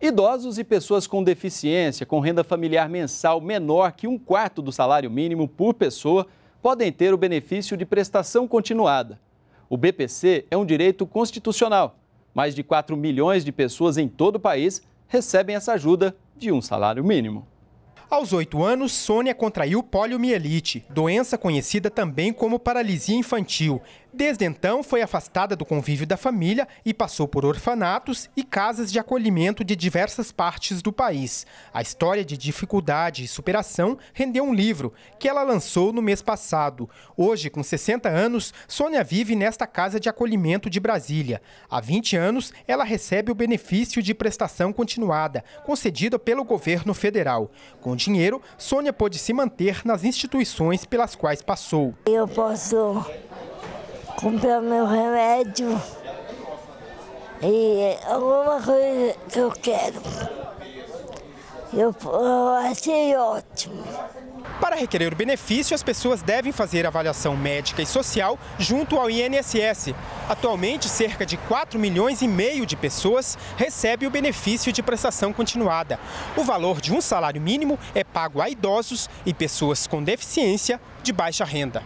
Idosos e pessoas com deficiência, com renda familiar mensal menor que um quarto do salário mínimo por pessoa, podem ter o benefício de prestação continuada. O BPC é um direito constitucional. Mais de 4 milhões de pessoas em todo o país recebem essa ajuda de um salário mínimo. Aos 8 anos, Sônia contraiu poliomielite, doença conhecida também como paralisia infantil. Desde então, foi afastada do convívio da família e passou por orfanatos e casas de acolhimento de diversas partes do país. A história de dificuldade e superação rendeu um livro, que ela lançou no mês passado. Hoje, com 60 anos, Sônia vive nesta casa de acolhimento de Brasília. Há 20 anos, ela recebe o benefício de prestação continuada, concedido pelo governo federal. Com dinheiro, Sônia pôde se manter nas instituições pelas quais passou. Eu posso comprar meu remédio e alguma coisa que eu quero. Eu achei ótimo. Para requerer o benefício, as pessoas devem fazer avaliação médica e social junto ao INSS. Atualmente, cerca de 4 milhões e meio de pessoas recebem o benefício de prestação continuada. O valor de um salário mínimo é pago a idosos e pessoas com deficiência de baixa renda.